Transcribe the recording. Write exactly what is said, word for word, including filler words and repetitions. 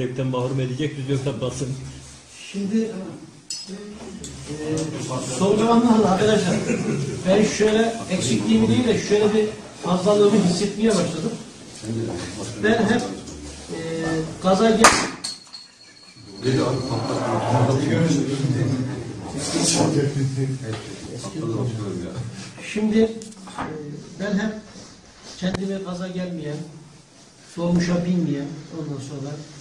zevkten mahrum edecek bir zevk yapmasın. Şimdi e, sorgulanmalı arkadaşlar. Ben şöyle eksikliğimi değil de şöyle bir fazlalığımı hissetmeye başladım. Ben hep e, gaza gel. Şimdi e, ben hep kendime gaza gelmeyen, dolmuşa binmeyen, ondan sonra